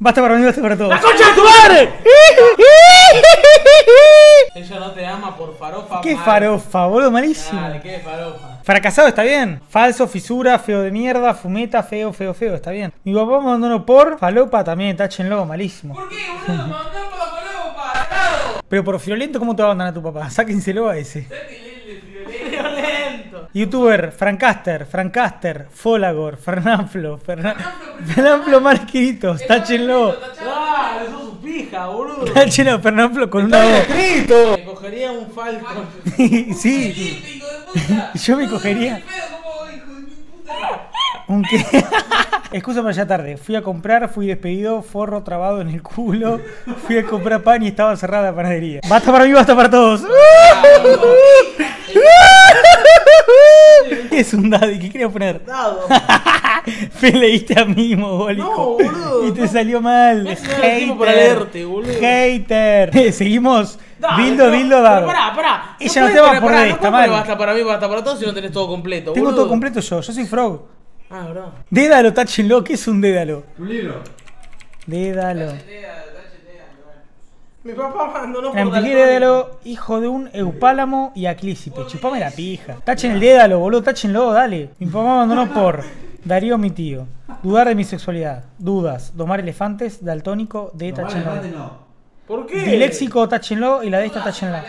Basta para mí, basta para todos. ¡La concha de tu madre! Ella no te ama por farofa. ¿Qué farofa, boludo? Malísimo. Dale, qué farofa. Fracasado, está bien. Falso, fisura, feo de mierda, fumeta, feo, feo, feo, está bien. Mi papá me abandonó por falopa, también, táchenlo, malísimo. ¿Por qué, boludo? Me abandonó por la falopa, cagado. Pero por friolento, ¿cómo te va a abandonar a tu papá? Sáquenselo a ese. Youtuber, Frankkaster, Folagor, Fernanflo, Marquitos, táchenlo. ¡Ah, eso es un pija, boludo! Táchenlo, Fernanflo con una voz. Me cogería un falco. Sí. Yo me cogería. ¿Un qué? Excusa para ya tarde. Fui a comprar, fui despedido, forro trabado en el culo. Fui a comprar pan y estaba cerrada la panadería. Basta para mí, basta para todos. Es un dado, ¿y qué quería poner? Dado. Leíste a mí, mogólico. No, boludo. Y te salió mal. No hater. Para leerte, boludo. Hater. Seguimos. Dildo, dado. Pará. Ella no te va a poner esta, mal. Basta para mí, basta para todos si no tenés todo completo. Tengo todo completo yo soy Frog. Ah, bro. Dédalo, táchenlo. ¿Qué es un dédalo? Un libro. Dédalo. Mi papá abandonó por Dédalo, hijo de un eupálamo y aclícipe. Chupame la pija. Tachen el dédalo, boludo, táchenlo, dale. Mi papá abandonó por Darío, mi tío. Dudar de mi sexualidad. Dudas. Domar elefantes. Daltónico. De táchenlo. No. ¿Por qué? Diléxico, táchenlo. Y la de esta, táchenla.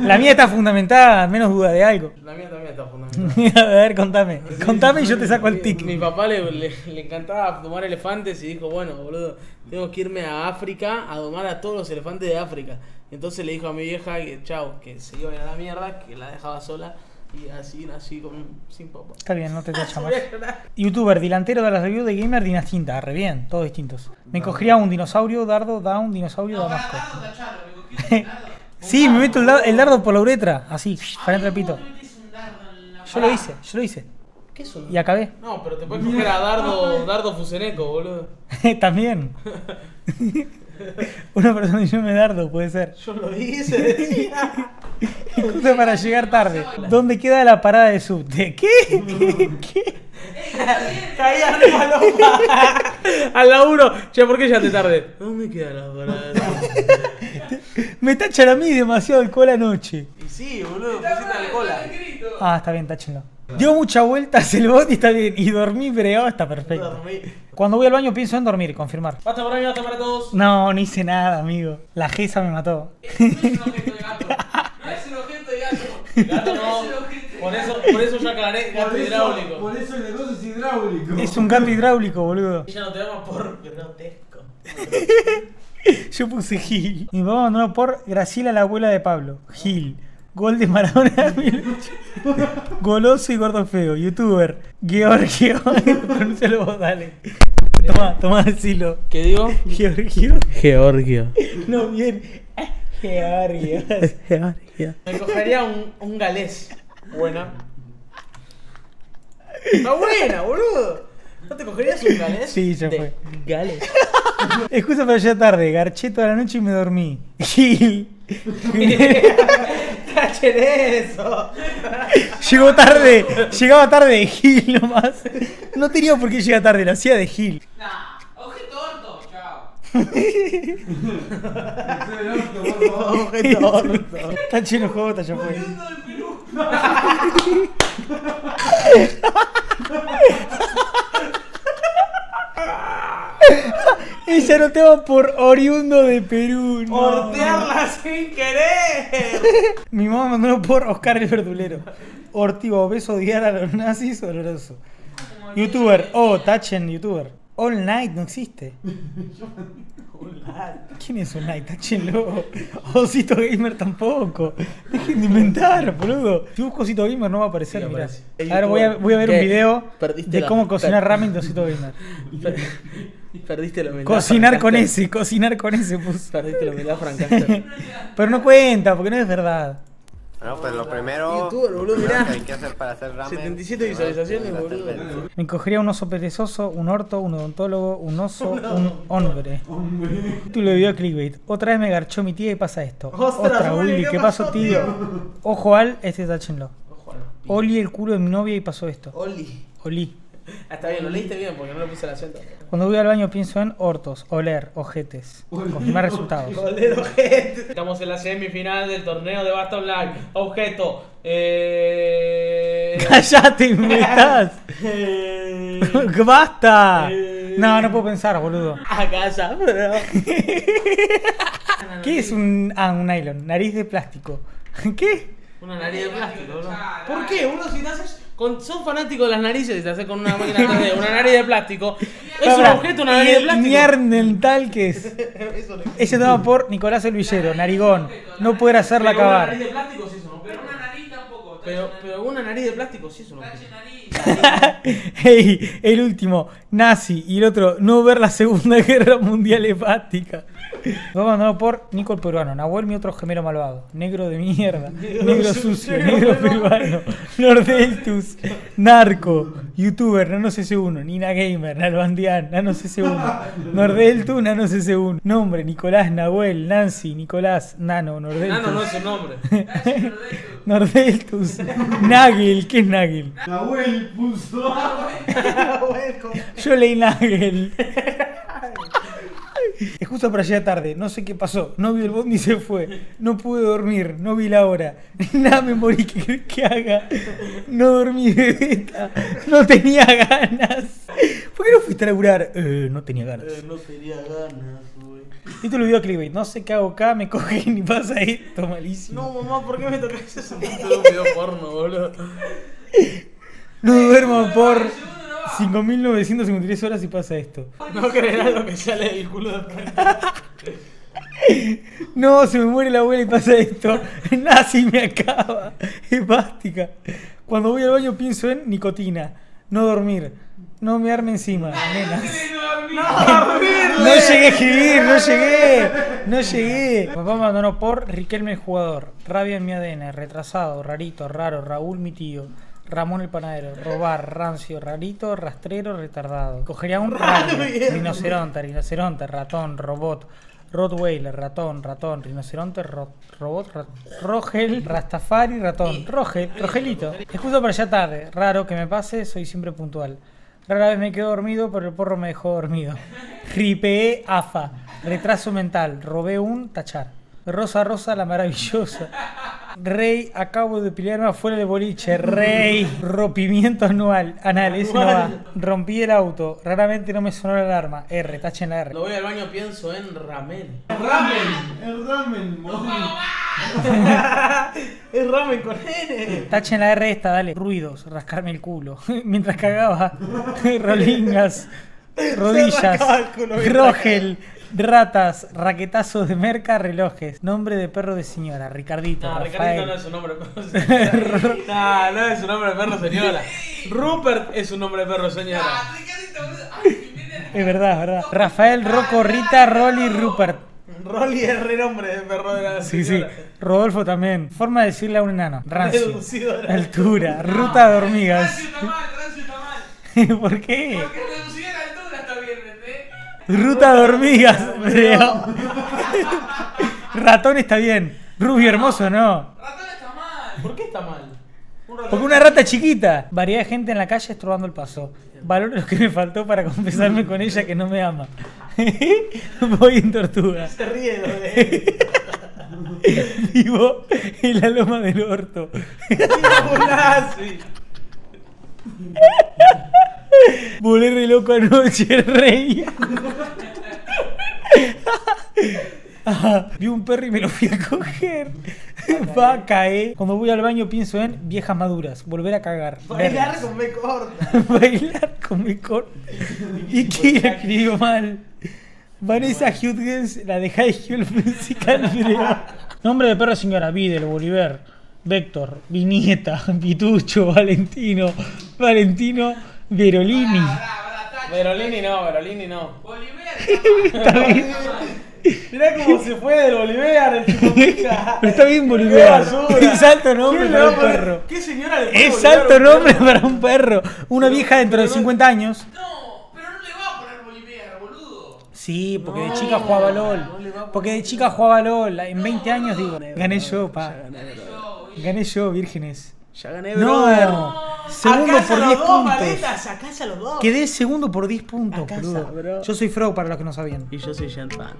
La mía está fundamentada, menos duda de algo. La mía también está fundamentada. A ver, contame y yo te saco el tic. Mi papá le encantaba domar elefantes y dijo, bueno, boludo, tengo que irme a África a domar a todos los elefantes de África. Entonces le dijo a mi vieja que chau, que se iba a ir a la mierda, que la dejaba sola. Y así sin papá. Está bien, no te tacha más. Youtuber, delantero de las reviews de Gamer, distinta, re bien, todos distintos. Me cogería un dinosaurio, dardo, down, dinosaurio, damasco. Sí, me meto el dardo por la uretra, así, para el repito. Yo lo hice. ¿Qué es eso? Y acabé. No, pero te puedes coger a dardo fuseneco, boludo. También. Una persona que yo me dardo, puede ser. Yo lo hice, decía. Justo para llegar tarde. ¿Dónde queda la parada de subte? ¿Qué? Caía de paloma. Al laburo. Che, ¿por qué ya te tarde? ¿Dónde queda la parada de subte? Me tachan a mí demasiado alcohol anoche. Y sí, boludo, pusiste alcohol. Ah, está bien, táchenlo. Dio muchas vueltas el bot y está bien. Y dormí bregado, está perfecto. Cuando voy al baño pienso en dormir, confirmar. Basta para mí, basta para todos. No hice nada, amigo. La jeza me mató. Gato no, por eso ya aclaré, gato hidráulico. Por eso el negocio es hidráulico. Es un gato hidráulico, boludo. Ella no te ama por grotesco. Yo puse Gil. Mi papá abandonó por Graciela, la abuela de Pablo. Gil. Gol de Maradona. Goloso y gordo feo. Youtuber. Georgio. Pronúncialo vos, dale. Tomá, decilo. ¿Qué digo? Georgio. No, bien. Georgia. Me cogería un galés. Buena. Está buena, boludo. ¿No te cogerías un galés? Sí, ya fue. Galés. Excusa para llegar tarde. Garché toda la noche y me dormí. Gil. ¡Cachen eso! Llegó tarde. Llegaba tarde de Gil nomás. No tenía por qué llegar tarde. Lo hacía de Gil. Nah. Está chino el juego, está ya fue. Ella no te va por oriundo de Perú, no. Hortearla sin querer. Mi mamá mandó por Oscar el verdulero. Ortivo, beso, odiar a los nazis, oloroso. Youtuber, tachen youtuber. All Night no existe. ¿Quién es All Night? Táchenlo. Osito Gamer tampoco. Dejen de inventar, boludo. Si busco Osito Gamer no va a aparecer, mirá. Ahora voy a ver un video de cómo cocinar ramen de Osito Gamer. Perdiste la humildad. Cocinar con ese pus. Perdiste la humildad, Frankkaster. Pero no cuenta, porque no es verdad. No, pues lo primero que hay que hacer para hacer ramen. 77 visualizaciones, boludo. Me cogería un oso perezoso, un orto, un odontólogo, un oso, un hombre. Título de video clickbait. Otra vez me garchó mi tía y pasa esto. Ostras, Oli, ¿qué pasó, tío? Ojo al, táchenlo. Oli el culo de mi novia y pasó esto. Oli. Ah, está bien, lo leíste bien porque no le puse el acento. Cuando voy al baño pienso en hortos, oler, ojetes. Confirmar resultados. Oler, ojetes. Estamos en la semifinal del torneo de Basta Online. Objeto. ¡Callá, te inventás! ¡Basta! No, no puedo pensar, boludo. Ah, calla, bro. ¿Qué es un... Ah, un nylon. Nariz de plástico. ¿Qué? Una nariz de plástico, boludo. ¿Por qué? Uno si te haces... Son fanáticos de las narices y te haces con una máquina de una nariz de plástico. Es un objeto, una nariz de plástico. Mier dental que es. Ese dado por Nicolás el Villero, narigón. No poder hacerla acabar. Una nariz de plástico sí es un objeto. Pero una nariz tampoco. Pero una nariz de plástico sí es un objeto. Ey, el último, nazi. Y el otro, no ver la Segunda Guerra Mundial hepática. Fue mandado por Nico el Peruano, Nahuel mi otro gemelo malvado, negro de mierda, negro sucio, negro peruano, Nordeltus, narco, youtuber, Nano CC1, Nina Gamer, Nalbandián, Nano CC1, Nordeltus, Nano CC1, nombre, Nicolás, Nahuel, Nancy, Nicolás, Nano, Nordeltus. Nano no es el nombre. Nordeltus, Nagel, ¿qué es Nagel? Nahuel puso. Yo leí Nagel. Es justo para llegar tarde, no sé qué pasó, no vi el bondi y se fue, no pude dormir, no vi la hora, nada me morí que haga, no dormí bebeta, no tenía ganas. ¿Por qué no fuiste a laburar? No tenía ganas. No tenía ganas, güey. Título video clickbait, no sé qué hago acá, me cogen y pasa esto, malísimo. No, mamá, ¿por qué me tocas ese punto de un video porno, boludo? No duermo por... 5.953 horas y pasa esto. No creerás lo que sale del culo de Frank. No, se me muere la abuela y pasa esto. Nazi me acaba. Hepática. Cuando voy al baño pienso en nicotina. No dormir. No me arme encima. Nenas. No llegué a escribir, no llegué. Papá abandonó por Riquelme el jugador. Rabia en mi ADN. Retrasado, rarito, raro. Raúl mi tío. Ramón el panadero, robar, rancio, rarito, rastrero, retardado. Cogería un raro, rinoceronte, rinoceronte, ratón, robot, rottweiler, ratón, ratón, rinoceronte, robot, rogel, rastafari, ratón, rogel, rogelito. Es justo para allá tarde, raro que me pase, soy siempre puntual. Rara vez me quedo dormido, pero el porro me dejó dormido. Ripeé, afa, retraso mental, robé un tachar. Rosa, Rosa, la maravillosa. Rey, acabo de pelearme afuera de boliche. Rey, rompimiento anual. Anal, eso no va. Rompí el auto. Raramente no me sonó la alarma. R, tachen la R. Lo voy al baño, pienso en ramen. ¡Ramen! ¡El ramen! ¡Es ramen con N! Tachen la R esta, dale. Ruidos, rascarme el culo. Mientras cagaba. Rolingas. Rodillas. Rogel. Ratas, raquetazos de merca, relojes. Nombre de perro de señora, Ricardito. No, Rafael. Ricardito no es un nombre de perro señora. No, no es un nombre de perro señora. Rupert es un nombre de perro señora. Es verdad, es verdad. Rafael, Rocorita, Rolly, Rupert. Rolly es re nombre de perro de la señora. Sí, sí. Rodolfo también. Forma de decirle a un enano. Rancio. Altura. Ruta de hormigas. Rancio está mal. ¿Por qué? Porque reducida la altura está bien, ¿eh? Ruta de hormigas, creo. Ratón está bien. Rubio hermoso, no. Ratón está mal. ¿Por qué está mal? Porque una rata chiquita. Variedad de gente en la calle estrobando el paso. Valoro lo que me faltó para confesarme con ella que no me ama. Voy en tortuga. Se ríe, vivo en la loma del orto. Volé re loco anoche, rey. Ah, vi un perro y me lo fui a coger. Va a caer. Cuando voy al baño pienso en viejas maduras. Volver a cagar. Bailar con me corta. Bailar con me corta. ¿Y qué la escribió mal? Vanessa Hudgens, la de High School Musical. Nombre de perro señora, Videl, Bolívar, Vector, Vinieta, Pitucho, Valentino, Verolini. Verolini no. Bolívar. Mirá cómo se fue del Bolívar, el tipo pica. Pero está bien Bolívar. Es alto nombre para un perro. ¿Qué señora le pone? Es alto nombre para un perro. Una vieja dentro de 50 años. No, pero no le va a poner Bolívar, boludo. Sí, porque de chica jugaba LOL. Porque de chica jugaba LOL. En 20 años digo. Gané yo, pa. Gané yo, vírgenes. Ya gané, bro. No, Segundo por 10 puntos. Maletas, sacás a los dos. Quedé segundo por 10 puntos, bro. Yo soy Frog, para los que no sabían. Y yo soy Gentman.